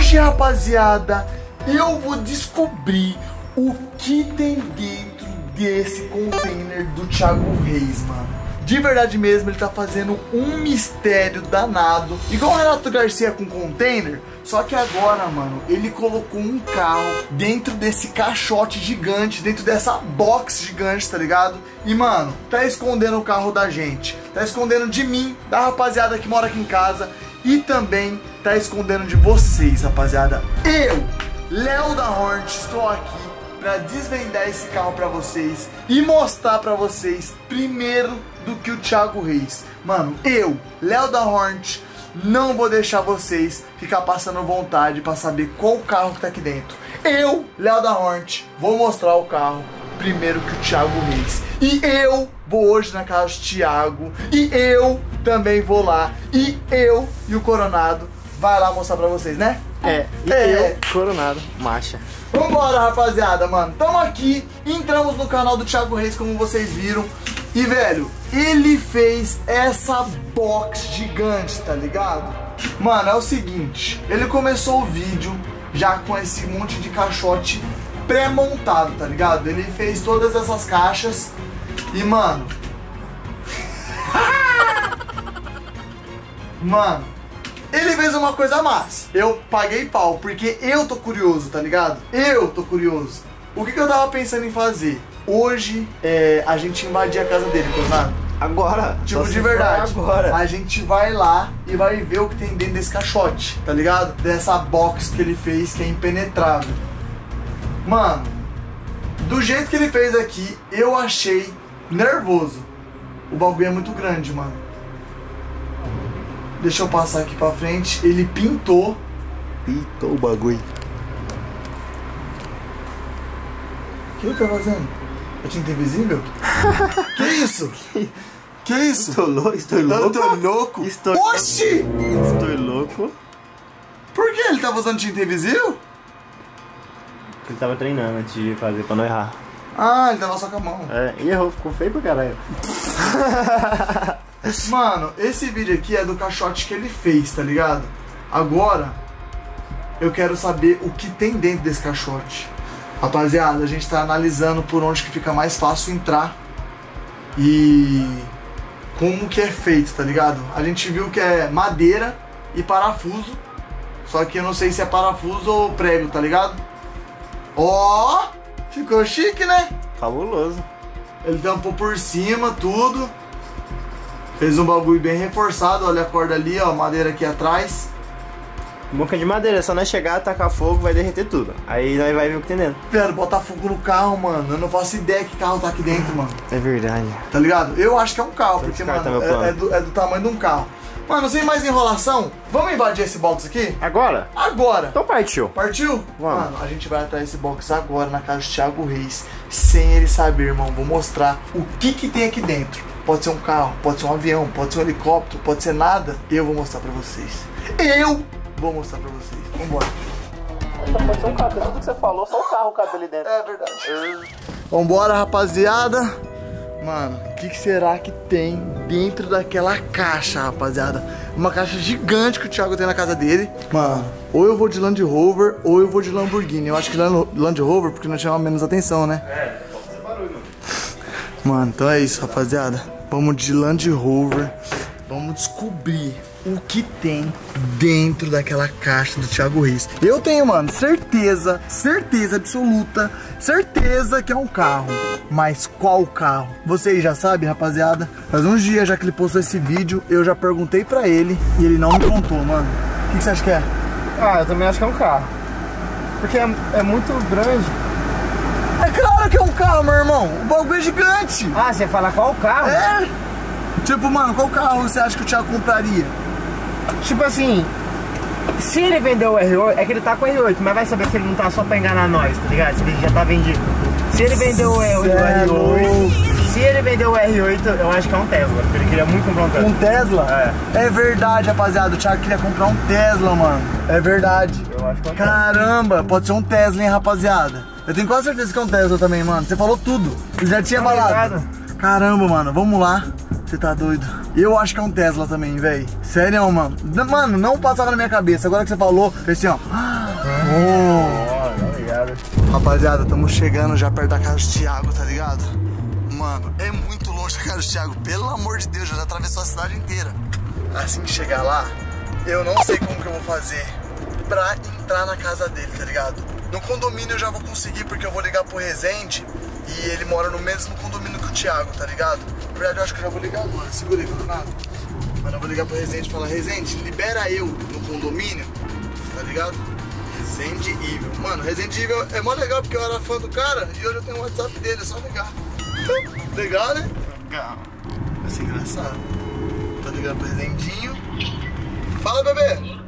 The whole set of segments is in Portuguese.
Hoje, rapaziada, eu vou descobrir o que tem dentro desse container do Thiago Reis, mano. De verdade mesmo, ele tá fazendo um mistério danado. Igual o Renato Garcia com container, só que agora, mano, ele colocou um carro dentro desse caixote gigante, dentro dessa box gigante, tá ligado? E, mano, tá escondendo o carro da gente, tá escondendo de mim, da rapaziada que mora aqui em casa e também tá escondendo de vocês, rapaziada. Eu, Léo da Hornet, estou aqui pra desvendar esse carro pra vocês e mostrar pra vocês primeiro do que o Thiago Reis. Mano, eu, Léo da Hornet, não vou deixar vocês ficar passando vontade pra saber qual o carro que tá aqui dentro. Eu, Léo da Hornet, vou mostrar o carro primeiro que o Thiago Reis. E eu vou hoje na casa do Thiago, e eu também vou lá, e eu e o Coronado vai lá mostrar pra vocês, né? Eu, Coronado, marcha. Vambora, rapaziada, mano. Tamo aqui, entramos no canal do Thiago Reis, como vocês viram. E, velho, ele fez essa box gigante, tá ligado? Mano, é o seguinte, ele começou o vídeo já com esse monte de caixote pré-montado, tá ligado? Ele fez todas essas caixas e, mano... mano, ele fez uma coisa massa. Eu paguei pau, porque eu tô curioso, tá ligado? Eu tô curioso. O que eu tava pensando em fazer? Hoje, a gente invadir a casa dele, Coronado. Agora? Tipo, de verdade. Agora. A gente vai lá e vai ver o que tem dentro desse caixote, tá ligado? Dessa box que ele fez, que é impenetrável. Mano, do jeito que ele fez aqui, eu achei nervoso. O bagulho é muito grande, mano. Deixa eu passar aqui pra frente. Ele pintou. Pintou o bagulho. O que ele tá fazendo? A tinta invisível? Que isso? Que isso? Estou louco? Oxi! Estou louco. Por que ele tava usando tinta invisível? Ele tava treinando antes de fazer pra não errar. Ah, ele tava só com a mão. É, e errou, ficou feio pra caralho. Mano, esse vídeo aqui é do caixote que ele fez, tá ligado? Agora, eu quero saber o que tem dentro desse caixote. Rapaziada, a gente tá analisando por onde que fica mais fácil entrar e como que é feito, tá ligado? A gente viu que é madeira e parafuso, só que eu não sei se é parafuso ou prego, tá ligado? Ó, ficou chique, né? Fabuloso. Ele tampou por cima tudo, fez um bagulho bem reforçado, olha a corda ali, ó, madeira aqui atrás. Boca de madeira, só nós chegar, tacar fogo, vai derreter tudo. Aí nós vai ver o que tem dentro. Velho, botar fogo no carro, mano. Eu não faço ideia que carro tá aqui dentro, mano. É verdade. Tá ligado? Eu acho que é um carro, então, porque, mano, tá é do tamanho de um carro. Mano, sem mais enrolação, vamos invadir esse box aqui? Agora? Agora. Então partiu. Partiu? Vamos. Mano, a gente vai atrás desse box agora na casa do Thiago Reis, sem ele saber, irmão. Vou mostrar o que tem aqui dentro. Pode ser um carro, pode ser um avião, pode ser um helicóptero, pode ser nada. Eu vou mostrar pra vocês. Vou mostrar pra vocês. Vambora. Pode ser um cabelo, tudo que você falou, só um carro o cabelo ali dentro. É verdade. Vambora, rapaziada. Mano, o que será que tem dentro daquela caixa, rapaziada? Uma caixa gigante que o Thiago tem na casa dele. Mano, ou eu vou de Land Rover ou eu vou de Lamborghini. Eu acho que Land Rover, porque não chama menos atenção, né? É, pode ser barulho. Mano, então é isso, rapaziada. Vamos de Land Rover. Vamos descobrir o que tem dentro daquela caixa do Thiago Reis. Eu tenho, mano, certeza absoluta, certeza que é um carro. Mas qual carro? Vocês já sabem, rapaziada. Faz uns dias já que ele postou esse vídeo, eu já perguntei pra ele e ele não me contou, mano. O que você acha que é? Ah, eu também acho que é um carro. Porque é muito grande. É claro que é um carro, meu irmão. O bagulho é gigante. Ah, você fala qual carro? É. Tipo, mano, qual carro você acha que o Thiago compraria? Tipo assim, se ele vendeu o R8, é que ele tá com o R8, mas vai saber se ele não tá só pra enganar nós, tá ligado? Se ele já tá vendido. Se ele vendeu o R8, eu acho que é um Tesla, porque ele queria muito comprar um Tesla. Um Tesla? É. É verdade, rapaziada, o Thiago queria comprar um Tesla, mano. É verdade. Eu acho que é um Tesla. Caramba, pode ser um Tesla, hein, rapaziada? Eu tenho quase certeza que é um Tesla também, mano. Você falou tudo. Ele já tinha falado. Caramba, mano, vamos lá. Você tá doido? Eu acho que é um Tesla também, velho. Sério, mano. Mano, não passava na minha cabeça. Agora que você falou, foi assim, ó. Oh. Rapaziada, estamos chegando já perto da casa do Thiago, tá ligado? Mano, é muito longe da casa do Thiago. Pelo amor de Deus, já atravessou a cidade inteira. Assim que chegar lá, eu não sei como que eu vou fazer pra entrar na casa dele, tá ligado? No condomínio eu já vou conseguir, porque eu vou ligar pro Rezende e ele mora no mesmo condomínio que o Thiago, tá ligado? Na verdade eu acho que eu já vou ligar agora, segura aí, Coronado. Mas eu vou ligar pro Rezende e falar, Rezende, libera eu no condomínio, tá ligado? Rezende Evil. Mano, Rezende Evil é mó legal porque eu era fã do cara e hoje eu tenho o WhatsApp dele, é só ligar. Legal, né? Legal. Vai ser engraçado. Tô ligando pro Rezendinho. Fala, bebê!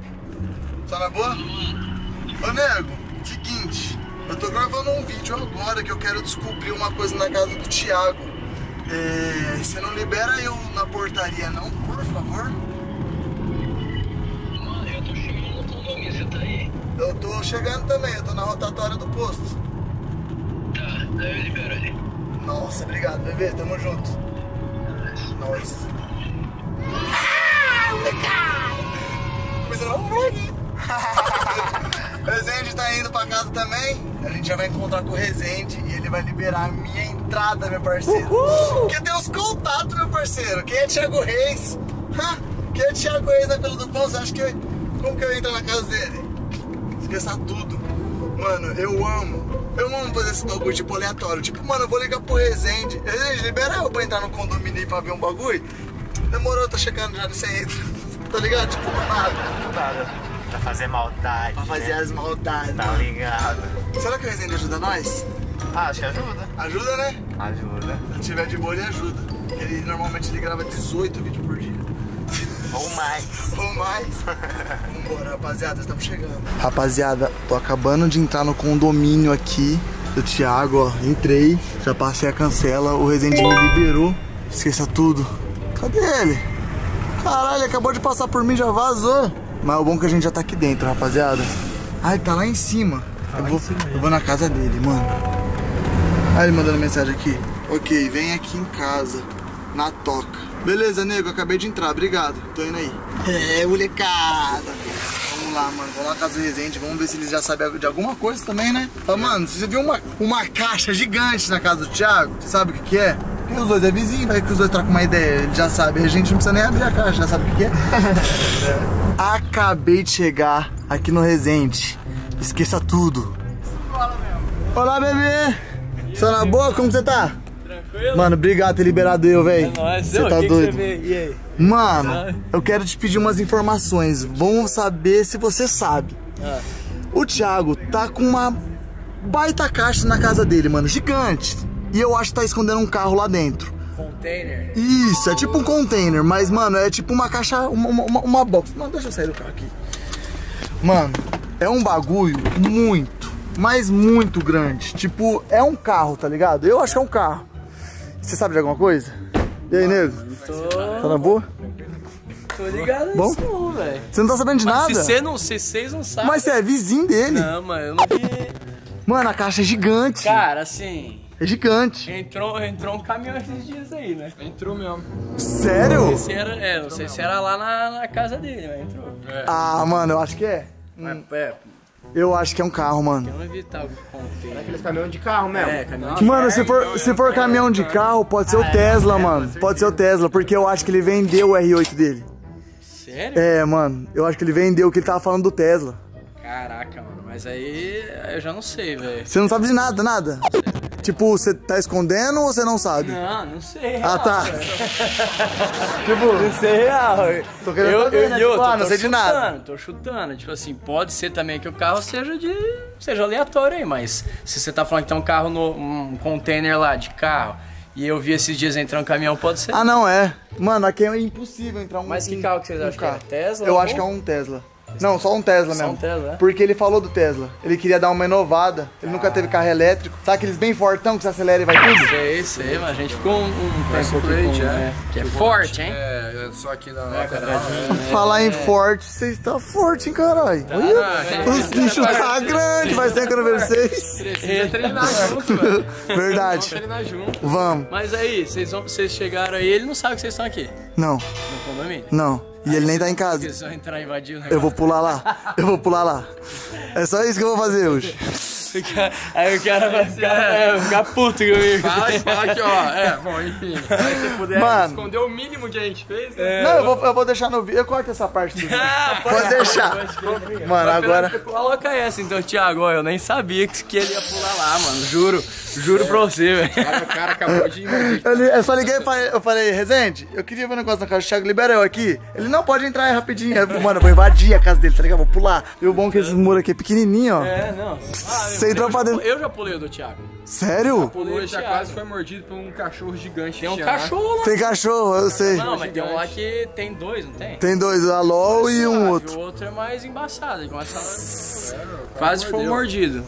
Tá na boa? Ô, nego, seguinte, eu tô gravando um vídeo agora que eu quero descobrir uma coisa na casa do Thiago. Você não libera eu na portaria, não, por favor? Mano, eu tô chegando no condomínio, você tá aí? Eu tô chegando também, eu tô na rotatória do posto. Tá, daí eu libero ali. Nossa, obrigado, bebê, tamo junto. Nós. Ah, legal! Começou a vlog. O Rezende tá indo pra casa também. A gente já vai encontrar com o Rezende e ele vai liberar a minha entrada, meu parceiro. Porque tem uns contatos, meu parceiro. Quem é Thiago Reis? Quem é Thiago Reis na Vila do Pão? Você acha que eu... Como que eu entro na casa dele? Esqueça tudo. Mano, eu amo. Eu amo fazer esse bagulho tipo aleatório. Tipo, mano, eu vou ligar pro Rezende. Rezende, libera eu pra entrar no condomínio aí pra ver um bagulho. Demorou, tô chegando já, não sei. Tá ligado? Tipo, nada. Pra fazer maldade. Pra fazer, né? As maldades. Tá ligado. Será que o Rezende ajuda nós? Ah, acho que ajuda. Ajuda, né? Ajuda. Se tiver de boa, ele ajuda. Ele normalmente ele grava 18 vídeos por dia. Ou mais. Ou mais. Vambora, rapaziada, estamos chegando. Rapaziada, tô acabando de entrar no condomínio aqui do Thiago, ó. Entrei, já passei a cancela. O Rezende me liberou. Esqueça tudo. Cadê ele? Caralho, acabou de passar por mim, já vazou. Mas o bom é que a gente já tá aqui dentro, rapaziada. Ai, tá lá em cima. Tá eu vou na casa dele, mano. Aí ele mandando mensagem aqui. Ok, vem aqui em casa, na toca. Beleza, nego, acabei de entrar, obrigado. Tô indo aí. É, molecada. Vamos lá, mano, vamos lá na casa do Rezende. Vamos ver se eles já sabem de alguma coisa também, né? Fala, mano, você viu uma caixa gigante na casa do Thiago? Você sabe o que é? E os dois é vizinho, vai que os dois trocam uma ideia. Ele já sabe, a gente não precisa nem abrir a caixa, já sabe o que é. Acabei de chegar aqui no Rezende. Esqueça tudo. Olá, bebê! Só na boa? Como você tá? Tranquilo? Mano, obrigado por ter liberado eu, velho. Você tá doido? E aí? Mano, eu quero te pedir umas informações. Vamos saber se você sabe. O Thiago tá com uma baita caixa na casa dele, mano. Gigante. E eu acho que tá escondendo um carro lá dentro. Container? Isso, é tipo um container, mas, mano, é tipo uma caixa, uma box. Mano, deixa eu sair do carro aqui. Mano, é um bagulho muito, mas muito grande. Tipo, é um carro, tá ligado? Eu acho que é um carro. Você sabe de alguma coisa? E aí, nego? Tá na boa? Tô ligado nisso, velho. Você não tá sabendo de nada? Se vocês não sabem... Mas você é vizinho dele. Não, mano, eu não vi. Mano, a caixa é gigante. Cara, assim... É gigante. Entrou um caminhão esses dias aí, né? Entrou mesmo. Sério? Não sei se era lá na casa dele, mas entrou. É. Ah, mano, eu acho que é. Eu acho que é um carro, mano. Eu não vi tal container. É aqueles caminhão de carro mesmo. É, caminhão de mano, se for caminhão de carro, pode ser o Tesla, mano. Pode ser o Tesla, porque eu acho que ele vendeu o R8 dele. Sério? É, mano. Eu acho que ele vendeu o que ele tava falando do Tesla. Caraca, mano. Mas aí eu já não sei, velho. Você não sabe de nada, nada? Sério? Tipo, você tá escondendo ou você não sabe? Não, não sei. Real, ah, tá. Tipo, não sei real. Tô querendo saber, né? Tipo, não sei de nada. Tô chutando. Tipo assim, pode ser também que o carro seja aleatório aí, mas se você tá falando que tem um carro, um container lá de carro, e eu vi esses dias entrar um caminhão, pode ser. Ah, não, é. Mano, aqui é impossível entrar um... Mas que carro que vocês acham que é? Tesla? Eu acho que é um Tesla. Não, só um Tesla mesmo. Só um Tesla, é? Porque ele falou do Tesla. Ele queria dar uma inovada. Ele nunca teve carro elétrico. Sabe aqueles bem fortão que você acelera e vai tudo? Sei, sei, mas a gente ficou um press plate, né? Que é forte, hein? É, só aqui na lateral. Falar em forte, vocês estão forte, hein, caralho? Os bichos tá grande, vai ser quando ver vocês. Precisa treinar junto, velho. Verdade. Vamos treinar junto. Vamos. Mas aí, vocês chegaram aí, ele não sabe que vocês estão aqui. Não. No condomínio? Não. E ele nem tá em casa. Eu vou pular lá. Eu vou pular lá. É só isso que eu vou fazer hoje. Aí o cara vai ficar puto comigo. Fala aqui, ó. É, bom, enfim. Aí se puder esconder o mínimo que a gente fez, né? Não, eu vou deixar no vídeo. Eu corto essa parte tudo. Pode deixar. Mano, agora... Coloca essa, então, Thiago. Eu nem sabia que ele ia pular lá, mano. Juro. Juro pra você, velho. O cara acabou de invadir. Eu só liguei pra ele. Eu falei, Rezende, eu queria ver um negócio na casa do Thiago. Libera eu aqui. Ele, não, pode entrar aí rapidinho. Mano, eu vou invadir a casa dele, tá ligado? Vou pular. E o bom que esses muros aqui é pequenininho, ó. É, não. Você entrou pra dentro. Eu já pulei o do Thiago. Sério? Pulei, já quase foi mordido por um cachorro gigante. Tem um cachorro lá. Tem cachorro, eu sei. Não, mas tem um lá que tem dois, não tem? Tem dois, a LOL e um outro. O outro é mais embaçado. Quase foi mordido.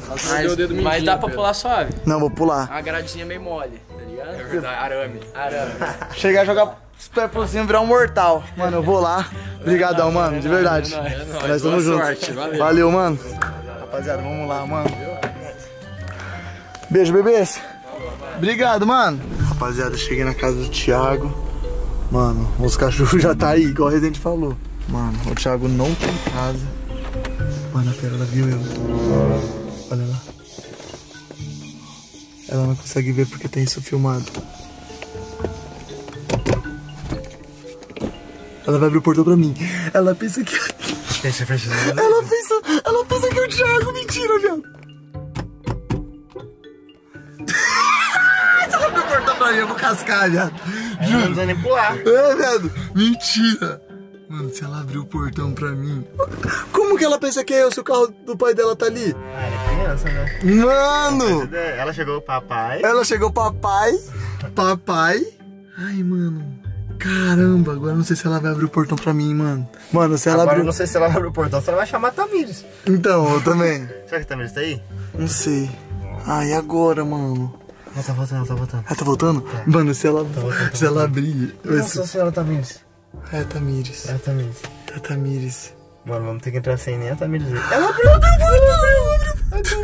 Mas dá pra pular suave. Não, vou pular. A gradinha meio mole, tá ligado? É verdade, arame. Arame. Chegar a jogar... Espero por cima virar um mortal. Mano, eu vou lá. Obrigadão, mano. De verdade. Nós tamo junto. Valeu, mano. Rapaziada, vamos lá, mano. Beijo, bebês. Obrigado, mano. Rapaziada, cheguei na casa do Thiago. Mano, os cachorros já tá aí, igual o Rezende falou. Mano, o Thiago não tá em casa. Mano, a Pérola viu eu. Olha lá. Ela não consegue ver porque tem isso filmado. Ela vai abrir o portão pra mim. Ela pensa que... Fecha. Ela pensa que é o Thiago. Mentira, viado. Se ela abrir o portão pra mim, eu vou cascar, viado. Juro. Não precisa nem pular. É, viado. Mentira. Mano, se ela abrir o portão pra mim... Como que ela pensa que é eu se o carro do pai dela tá ali? Ah, ela é criança, né? Mano! Ela chegou, papai. Papai. Ai, mano. Caramba, agora eu não sei se ela vai abrir o portão pra mim, mano. Mano, se ela agora abrir... eu não sei se ela vai abrir o portão, se ela vai chamar a Tamires. Então, eu também. Será que a Tamires tá aí? Não sei. Ah, e agora, mano? Ela tá voltando, Ela tá voltando? Tá. Mano, se ela, se ela abrir... Nossa senhora, Tamires. É a Tamires. É a Tamires. Mano, vamos ter que entrar sem nem a Tamires. Ela abriu o portão! Ela abriu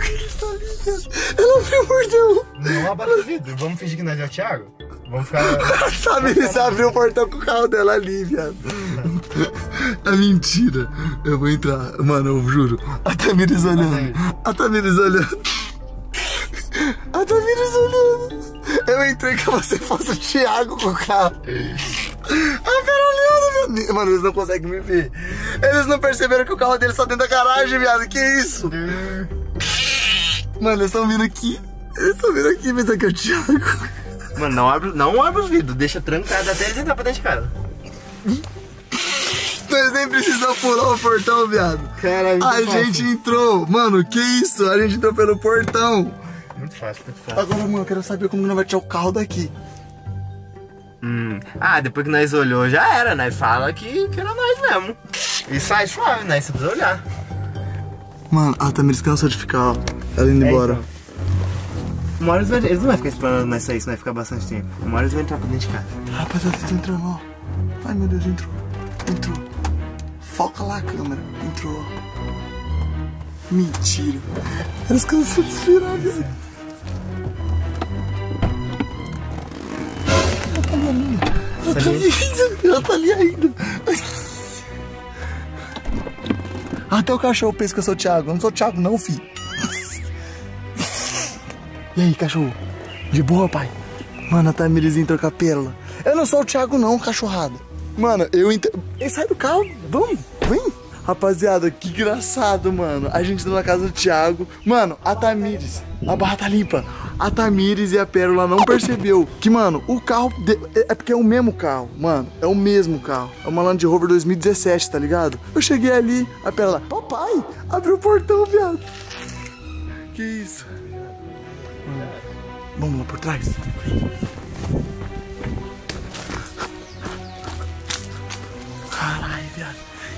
o portão! Não abra o vidro, vamos fingir que nós é o Thiago? Vamos ficar... Tamires abriu o portão com o carro dela ali, viado. É mentira. Eu vou entrar. Mano, eu juro. A Tamires olhando. A Tamires olhando. Eu entrei como se fosse o Thiago com o carro. A Pérola olhando. Mano, eles não conseguem me ver. Eles não perceberam que o carro dele só dentro da garagem, viado. Que isso? Mano, eles estão vindo aqui. Eles estão vindo aqui pensando que é o Thiago. Mano, não abre os vidros, deixa trancado até eles entrar pra dentro de casa. Nós nem precisamos pular o portão, viado. Caralho, a gente entrou. Mano, que isso? A gente entrou pelo portão. Muito fácil, muito fácil. Agora, mano, eu quero saber como não vai tirar o carro daqui. Ah, depois que nós olhou, já era, né? Fala que era nós mesmo. E sai suave, né? Você precisa olhar. Mano, a Tamiris cansou de ficar, ó. Ela indo embora. Então. Uma hora eles não vão ficar esperando nós sair, isso vai ficar bastante tempo. Uma hora eles vão entrar pra dentro de casa. Rapaziada, eles estão entrando, ó. Ai, meu Deus, entrou. Foca lá a câmera. Entrou, ó. Mentira. Eles cansam de virar, velho. Ela tá ali ainda. Ela tá ali ainda. Até o cachorro pensa que eu sou o Thiago. Eu não sou o Thiago, não, filho. E aí, cachorro? De boa, pai? Mano, a Tamiris entrou com a Pérola. Eu não sou o Thiago, não, cachorrada. Mano, eu entro... Sai do carro, vamos, vem. Rapaziada, que engraçado, mano. A gente tá na casa do Thiago. Mano, a Tamiris, a barra tá limpa. A Tamiris e a Pérola não percebeu que, mano, o carro... É porque é o mesmo carro, mano. É o mesmo carro. É uma Land Rover 2017, tá ligado? Eu cheguei ali, a Pérola... Papai, abriu o portão, viado. Que isso? Vamos lá por trás. Caralho, viado.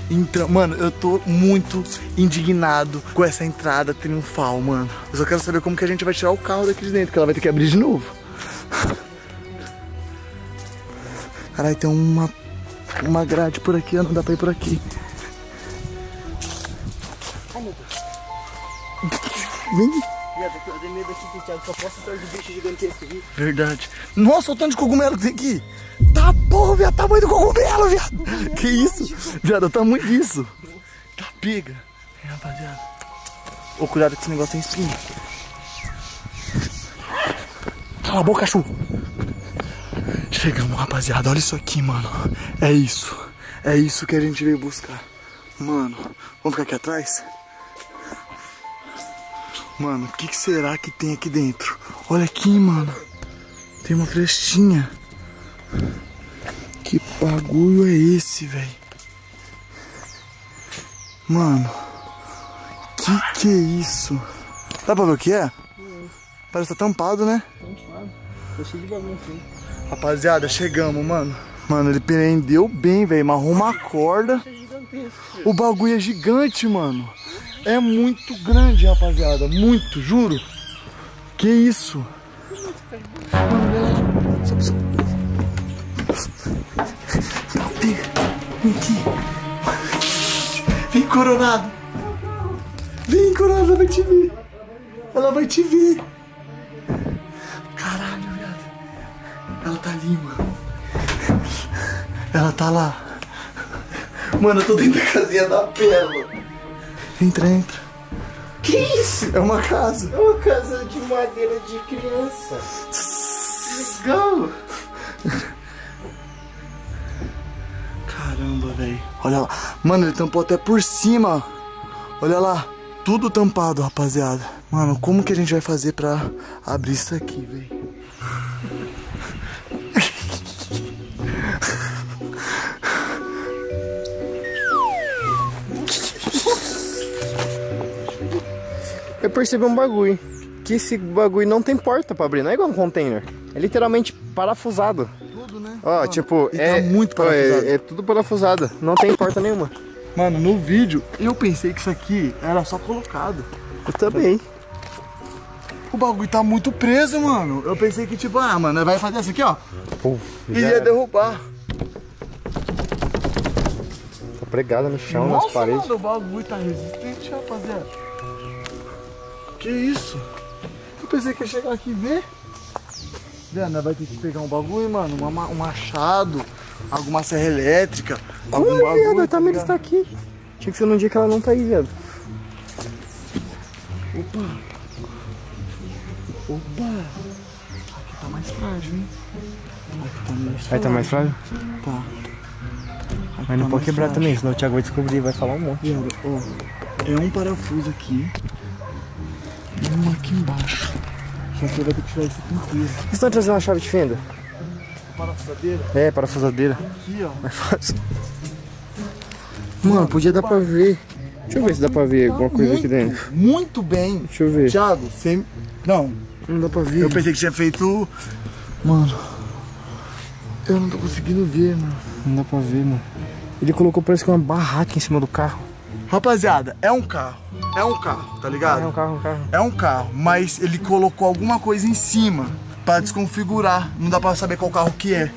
Então, mano, eu tô muito indignado com essa entrada triunfal, mano. Eu só quero saber como que a gente vai tirar o carro daqui de dentro, que ela vai ter que abrir de novo. Caralho, tem uma grade por aqui, não dá pra ir por aqui. Ai, meu Deus. Vem. Eu dei medo aqui, Thiago, só posso entrar de bicho gigantesco aqui. Verdade. Nossa, o tanto de cogumelo que tem aqui. Tá porra, viado, tamanho do cogumelo, viado. Que isso? Viado, o tamanho disso. Tá pega. É, rapaziada. Ô, cuidado que esse negócio tem espinha. Cala a boca, cachorro. Chegamos, rapaziada. Olha isso aqui, mano. É isso. É isso que a gente veio buscar. Mano, vamos ficar aqui atrás? Mano, o que será que tem aqui dentro? Olha aqui, mano. Tem uma frestinha. Que bagulho é esse, velho? Mano, que é isso? Dá pra ver o que é? Parece que tá tampado, né? Tampado. Tô cheio de bagulho, sim. Rapaziada, chegamos, mano. Mano, ele prendeu bem, velho. Marrou uma corda. O bagulho é gigante, mano. É muito grande, rapaziada. Muito, juro. Que isso? Vem aqui. Vem, Coronado. Vem, Coronado. Ela vai te ver. Ela vai te ver. Caralho, viado. Ela tá ali, mano. Ela tá lá. Mano, eu tô dentro da casinha da Pérola. Entra, entra. Que isso? É uma casa. É uma casa de madeira de criança. Legal. Caramba, velho. Olha lá. Mano, ele tampou até por cima. Olha lá. Tudo tampado, rapaziada. Mano, como que a gente vai fazer pra abrir isso aqui, velho? Eu percebi um bagulho, que esse bagulho não tem porta pra abrir, não é igual um container. É literalmente parafusado. Tudo, né? Ó, mano, tipo, é tá muito parafusado. É tudo parafusado, não tem porta nenhuma. Mano, no vídeo eu pensei que isso aqui era só colocado. Eu também. O bagulho tá muito preso, mano. Eu pensei que tipo, ah, mano, vai fazer isso aqui, ó. Puf, e ia derrubar. Tá pregado no chão, nossa, nas paredes. Nossa, o bagulho tá resistente, rapaziada. Que isso? Eu pensei que ia chegar aqui e ver. Leandro, vai ter que pegar um bagulho, mano. Um machado, alguma serra elétrica. Algum bagulho. A Tamires está aqui. Tinha que ser num dia que ela não tá aí, viado. Opa. Opa. Aqui tá mais frágil, hein? Aqui tá mais frágil. Aí tá mais frágil? Tá. Mas tá, não pode quebrar frágil também, senão o Thiago vai descobrir, vai falar um monte. Leandro, ó, é um parafuso aqui. Um aqui embaixo. Só que vai ter que tirar isso aqui inteiro. Vocês estão trazendo uma chave de fenda? Parafusadeira? É, parafusadeira. Aqui, ó. É fácil. Mano, podia dar pra ver. Deixa eu ver se dá pra ver alguma coisa aqui dentro. Muito bem. Deixa eu ver. Thiago, você... Não. Não dá pra ver. Eu pensei que tinha feito... Mano. Eu não tô conseguindo ver, mano. Não dá pra ver, mano. Ele colocou, parece que uma barraca em cima do carro. Rapaziada, é um carro. É um carro, tá ligado? É um carro, um carro. É um carro, mas ele colocou alguma coisa em cima pra desconfigurar. Não dá pra saber qual carro que é.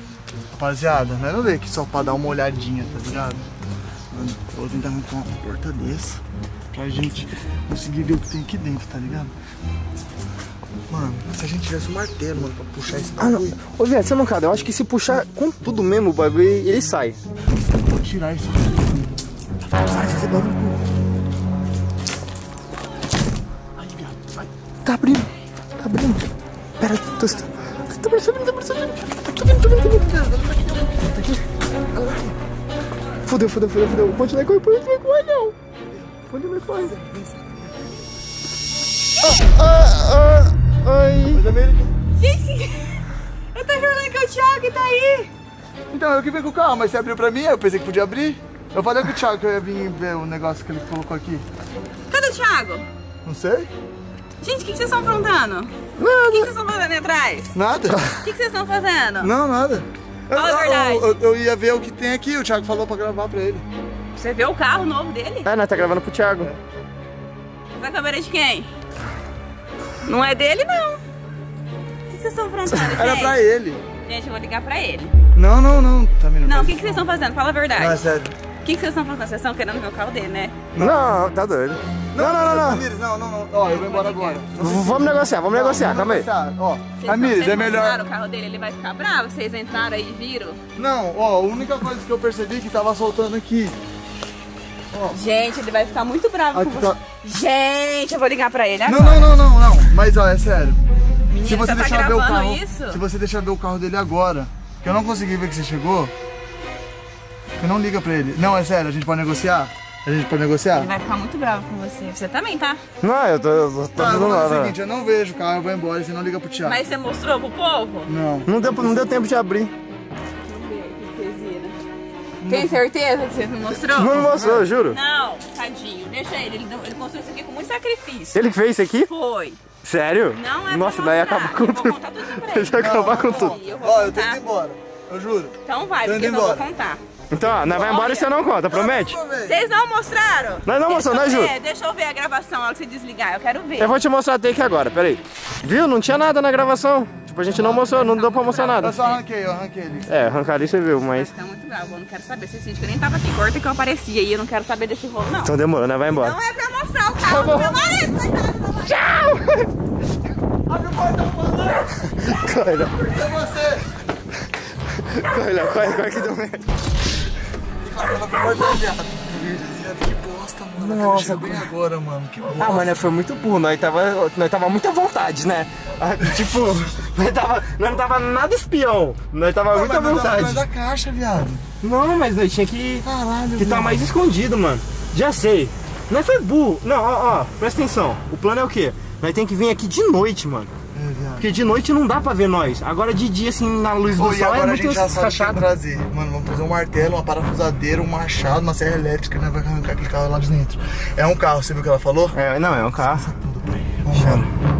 Rapaziada, não é nada aqui só pra dar uma olhadinha, tá ligado? Mano, eu vou tentar montar uma porta dessa pra gente conseguir ver o que tem aqui dentro, tá ligado? Mano, se a gente tivesse um martelo, mano, pra puxar esse bagulho... Ah, não. Ô, viado, você não, cara, eu acho que se puxar com tudo mesmo o bagulho, ele sai. Vou tirar isso aqui. Sai, sai, barulho. Ai, viado, sai. Tá abrindo, tá abrindo. Pera, tá percebendo, tá percebendo. Tá aqui. Fudeu, fudeu, fudeu, fudeu. Pode lá e corre, não. Pode lá e corre. Ai. Gente, eu tô jurando que é o Thiago que tá aí. Então, eu que vim com o carro, mas você abriu pra mim, eu pensei que podia abrir. Eu falei com o Thiago que eu ia vir ver o negócio que ele colocou aqui. Cadê o Thiago? Não sei. Gente, o que vocês estão aprontando? Nada. O que vocês estão fazendo aí atrás? Nada. O que vocês estão fazendo? Não, nada. Fala a verdade. Eu ia ver o que tem aqui, o Thiago falou pra gravar pra ele. Você vê o carro novo dele? É, nós tá gravando pro Thiago. Essa câmera é de quem? Não é dele, não. O que vocês estão fazendo, gente? Era pra ele. Gente, eu vou ligar pra ele. Não, não, não. Tá me não, o que vocês estão fazendo? Fala a verdade. Não, é sério. O que vocês estão fazendo? Vocês estão querendo ver o carro dele, né? Não, tá doido. Não, não, não, não. Não, não, não. Ó, eu vou embora agora. Vamos negociar, calma aí. Ó, Ramires, é melhor. O carro dele, ele vai ficar bravo. Vocês entraram aí e viram? Não, ó, a única coisa que eu percebi que tava soltando aqui. Ó. Gente, ele vai ficar muito bravo com você. Gente, eu vou ligar pra ele agora. Não, não, não, não, não. Mas, ó, é sério. Menina, se você deixar tá ver o carro, isso? Se você deixar ver o carro dele agora, que eu não consegui ver que você chegou, você não liga pra ele. Não, é sério, a gente pode negociar? A gente pode negociar? Ele vai ficar muito bravo com você. Você também, tá? Não, eu tô tá, não, é o seguinte, eu não vejo o carro, eu vou embora, você não liga pro Thiago. Mas você mostrou pro povo? Não. Não deu tempo de abrir. Tem certeza que vocês não mostrou? Não mostrou, juro. Não, tadinho, deixa ele. Ele mostrou isso aqui com muito sacrifício. Ele que fez isso aqui? Foi. Sério? Não é. Nossa, daí acaba com tudo. Eu vou contar tudo pra ele. Deixa acabar com tudo. Ó, eu tenho que ir embora, eu juro. Então vai, porque eu não vou contar. Então, nós vai embora e você não conta, promete? Vocês não mostraram? Nós não mostramos, nós juro. Deixa eu ver a gravação, a hora que você desligar, eu quero ver. Eu vou te mostrar a take agora, peraí. Viu? Não tinha nada na gravação. A gente não mostrou, não deu pra mostrar nada. Eu só arranquei, ele. É, arrancar ali você viu, mas... Tá muito bravo, eu não quero saber. Você sente que eu nem tava aqui, corta que eu aparecia e eu não quero saber desse rolo, não. Então demorou, né? Vai embora. Não é pra mostrar o carro do meu marido, coitado do marido. Tchau! Abre o portão, mano! Corre, Léo. É você! Corre, Léo, corre que deu merda. Que bosta, mano. Nossa, bem agora, mano. Que bosta. Ah, mano, foi muito burro. Nós tava muito à vontade, né? Tipo, nós não tava nada espião. Nós tava muito à vontade. Nós tava da caixa, viado. Não, mas nós tinha que... Caralho, que tá mais escondido, mano. Já sei. Nós foi burro. Não, ó, presta atenção. O plano é o quê? Nós tem que vir aqui de noite, mano. É, viado. Porque de noite não dá pra ver nós. Agora de dia, assim, na luz do sol, é muito fachado. Mano, vamos trazer um martelo, uma parafusadeira, um machado, uma serra elétrica, né? Vai arrancar aquele carro lá de dentro. É um carro, você viu o que ela falou? É, não, é um carro. Vamos embora.